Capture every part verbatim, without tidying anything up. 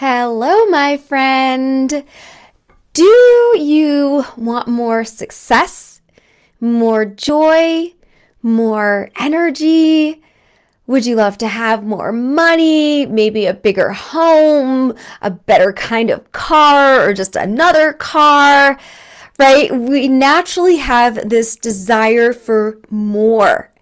Hello, my friend. Do you want more success, more joy, more energy? Would you love to have more money, maybe a bigger home, a better kind of car, or just another car, right? We naturally have this desire for more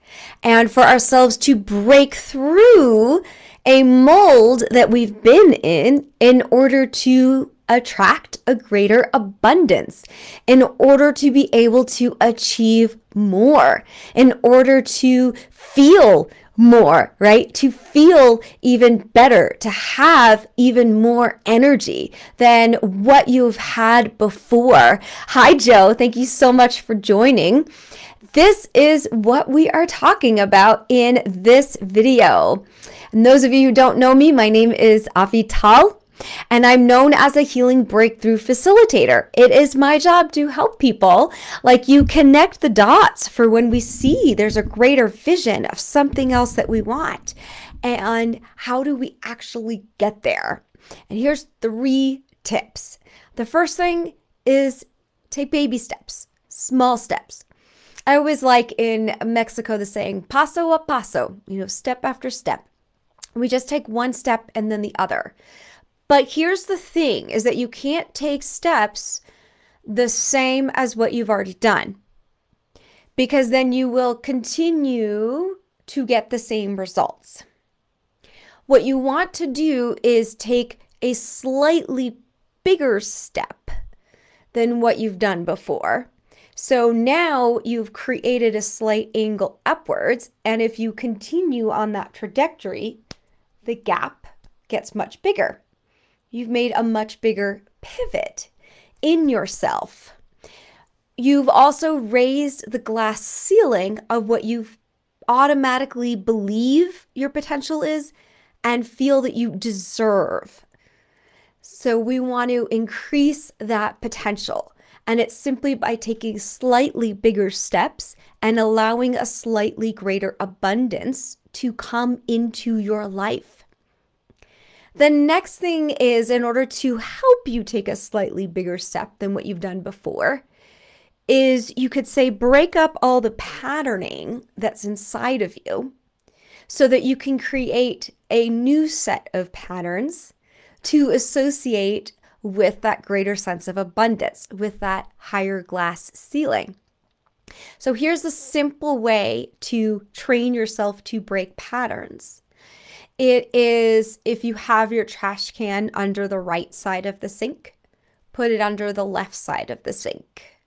and for ourselves to break through a mold that we've been in in order to attract a greater abundance, in order to be able to achieve more, in order to feel more, right? To feel even better, to have even more energy than what you've had before. Hi, Joe. Thank you so much for joining. This is what we are talking about in this video. And those of you who don't know me, my name is Avital, and I'm known as a healing breakthrough facilitator. It is my job to help people like you connect the dots for when we see there's a greater vision of something else that we want. And how do we actually get there? And here's three tips. The first thing is take baby steps, small steps. I always like in Mexico the saying, paso a paso, you know, step after step. We just take one step and then the other. But here's the thing, is that you can't take steps the same as what you've already done, because then you will continue to get the same results. What you want to do is take a slightly bigger step than what you've done before. So now you've created a slight angle upwards, and if you continue on that trajectory, the gap gets much bigger. You've made a much bigger pivot in yourself. You've also raised the glass ceiling of what you automatically believe your potential is and feel that you deserve. So we want to increase that potential. And it's simply by taking slightly bigger steps and allowing a slightly greater abundance to come into your life. The next thing is, in order to help you take a slightly bigger step than what you've done before, is you could say break up all the patterning that's inside of you so that you can create a new set of patterns to associate with that greater sense of abundance, with that higher glass ceiling. So here's a simple way to train yourself to break patterns. It is, if you have your trash can under the right side of the sink, put it under the left side of the sink.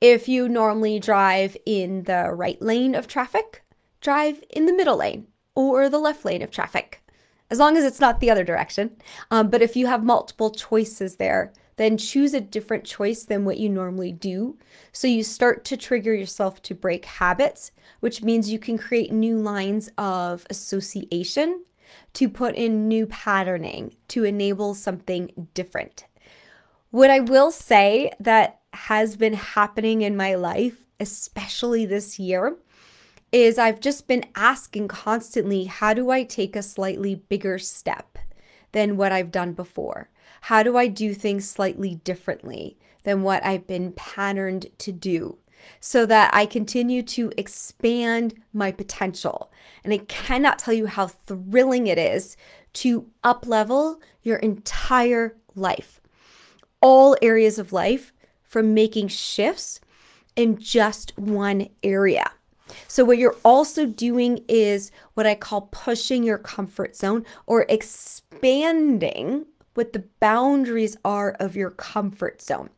If you normally drive in the right lane of traffic, drive in the middle lane or the left lane of traffic, as long as it's not the other direction. Um, but if you have multiple choices there, then choose a different choice than what you normally do. So you start to trigger yourself to break habits, which means you can create new lines of association to put in new patterning to enable something different. What I will say that has been happening in my life, especially this year, is I've just been asking constantly, how do I take a slightly bigger step than what I've done before? How do I do things slightly differently than what I've been patterned to do, so that I continue to expand my potential? And I cannot tell you how thrilling it is to up-level your entire life, all areas of life, from making shifts in just one area. So what you're also doing is what I call pushing your comfort zone, or expanding what the boundaries are of your comfort zone.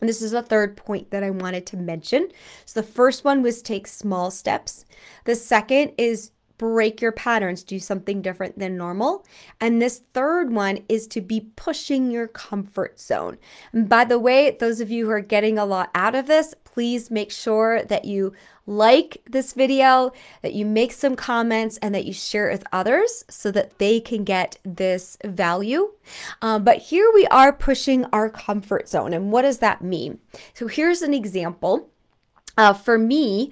And this is the third point that I wanted to mention. So the first one was take small steps. The second is break your patterns, do something different than normal. And this third one is to be pushing your comfort zone. And by the way, those of you who are getting a lot out of this, please make sure that you like this video, that you make some comments, and that you share it with others so that they can get this value. Um, but here we are pushing our comfort zone. And what does that mean? So here's an example. Uh, for me,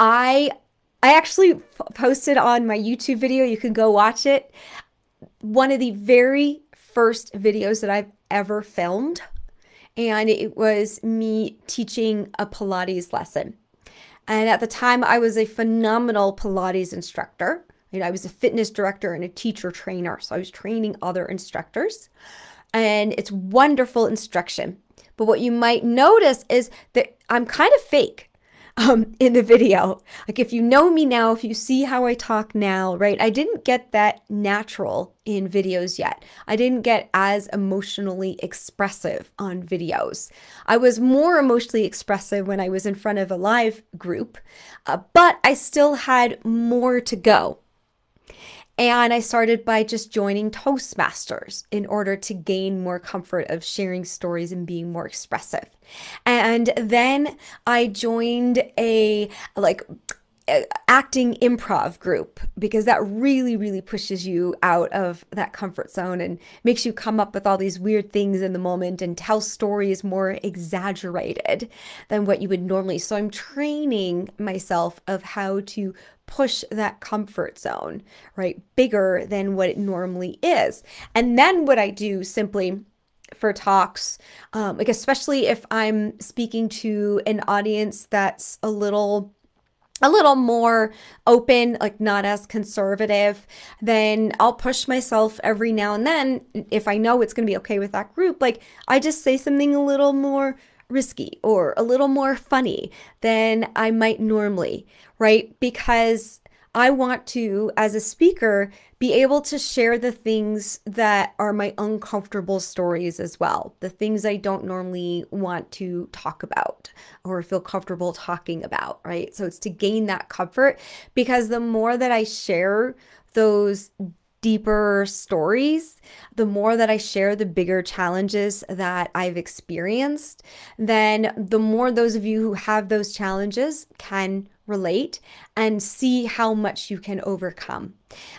I I actually posted on my YouTube video, you can go watch it, one of the very first videos that I've ever filmed, and it was me teaching a Pilates lesson. And at the time, I was a phenomenal Pilates instructor. You know, I was a fitness director and a teacher trainer, so I was training other instructors, and it's wonderful instruction. But what you might notice is that I'm kind of fake um, in the video. Like, if you know me now, if you see how I talk now, right? I didn't get that natural in videos yet. I didn't get as emotionally expressive on videos. I was more emotionally expressive when I was in front of a live group, uh, but I still had more to go. And I started by just joining Toastmasters in order to gain more comfort of sharing stories and being more expressive. And then I joined a like a acting improv group, because that really, really pushes you out of that comfort zone and makes you come up with all these weird things in the moment and tell stories more exaggerated than what you would normally. So I'm training myself of how to push that comfort zone, right, bigger than what it normally is. And then what I do simply for talks, um, like especially if I'm speaking to an audience that's a little a little more open, like not as conservative, then I'll push myself every now and then, if I know it's going to be okay with that group, like I just say something a little more risky or a little more funny than I might normally, right? Because I want to, as a speaker, be able to share the things that are my uncomfortable stories as well, the things I don't normally want to talk about or feel comfortable talking about, right? So it's to gain that comfort, because the more that I share those deeper stories, the more that I share the bigger challenges that I've experienced, then the more those of you who have those challenges can relate and see how much you can overcome.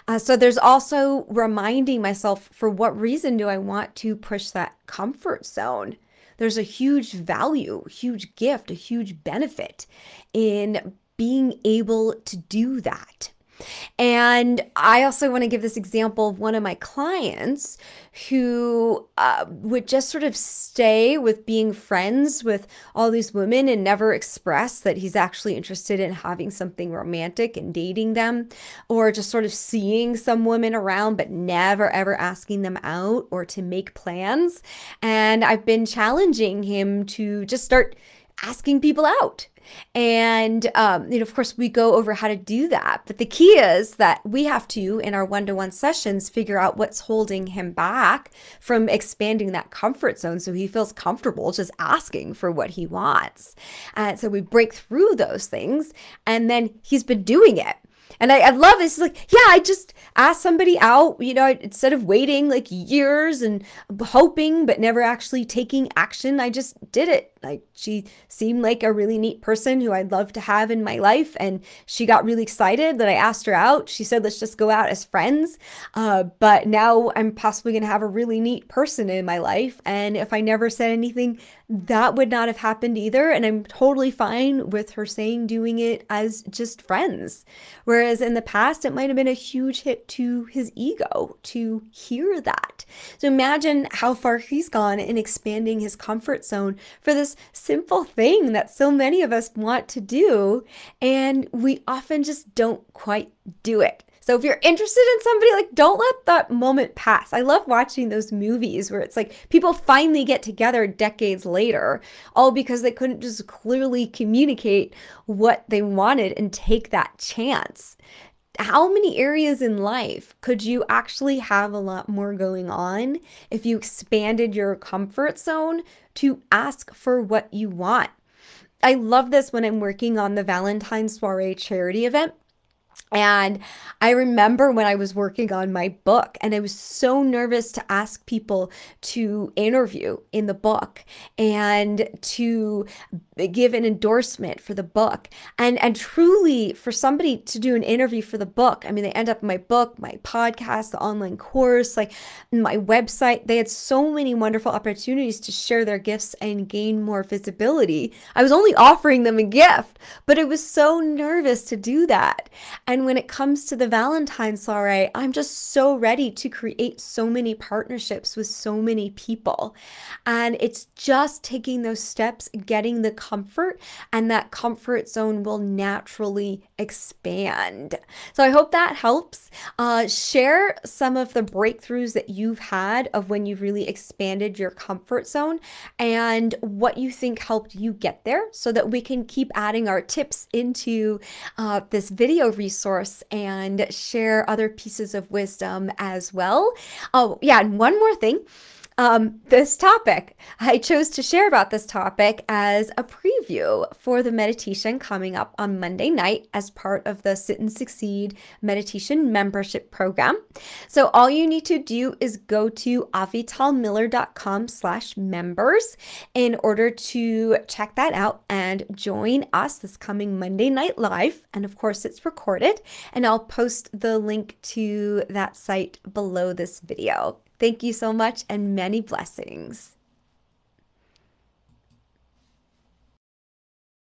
Uh, so there's also reminding myself, for what reason do I want to push that comfort zone? There's a huge value, huge gift, a huge benefit in being able to do that. And I also want to give this example of one of my clients who uh, would just sort of stay with being friends with all these women and never express that he's actually interested in having something romantic and dating them, or just sort of seeing some women around but never ever asking them out or to make plans. And I've been challenging him to just start asking people out. And, um, you know, of course, we go over how to do that. But the key is that we have to, in our one-to-one sessions, figure out what's holding him back from expanding that comfort zone so he feels comfortable just asking for what he wants. And so we break through those things, and then he's been doing it. And I, I love this. It's like, yeah, I just asked somebody out, you know, instead of waiting like years and hoping, but never actually taking action. I just did it. Like, she seemed like a really neat person who I'd love to have in my life. And she got really excited that I asked her out. She said, let's just go out as friends. Uh, but now I'm possibly going to have a really neat person in my life. And if I never said anything, that would not have happened either. And I'm totally fine with her saying doing it as just friends. Whereas in the past, it might have been a huge hit to his ego to hear that. So imagine how far he's gone in expanding his comfort zone for this simple thing that so many of us want to do, and we often just don't quite do it. So if you're interested in somebody, like, don't let that moment pass. I love watching those movies where it's like people finally get together decades later, all because they couldn't just clearly communicate what they wanted and take that chance. How many areas in life could you actually have a lot more going on if you expanded your comfort zone to ask for what you want? I love this when I'm working on the Valentine's Soiree charity event. And I remember when I was working on my book, and I was so nervous to ask people to interview in the book and to give an endorsement for the book. And, and truly, for somebody to do an interview for the book, I mean, they end up in my book, my podcast, the online course, like my website. They had so many wonderful opportunities to share their gifts and gain more visibility. I was only offering them a gift, but I was so nervous to do that. And And when it comes to the Valentine's soiree, I'm just so ready to create so many partnerships with so many people. And it's just taking those steps, getting the comfort, and that comfort zone will naturally expand. So I hope that helps. Uh, share some of the breakthroughs that you've had of when you've really expanded your comfort zone and what you think helped you get there so that we can keep adding our tips into uh, this video resource and share other pieces of wisdom as well. Oh yeah, and one more thing. Um, this topic, I chose to share about this topic as a preview for the meditation coming up on Monday night as part of the Sit and Succeed Meditation Membership Program. So all you need to do is go to avital miller dot com slash members in order to check that out and join us this coming Monday night live. And of course it's recorded, and I'll post the link to that site below this video. Thank you so much, and many blessings.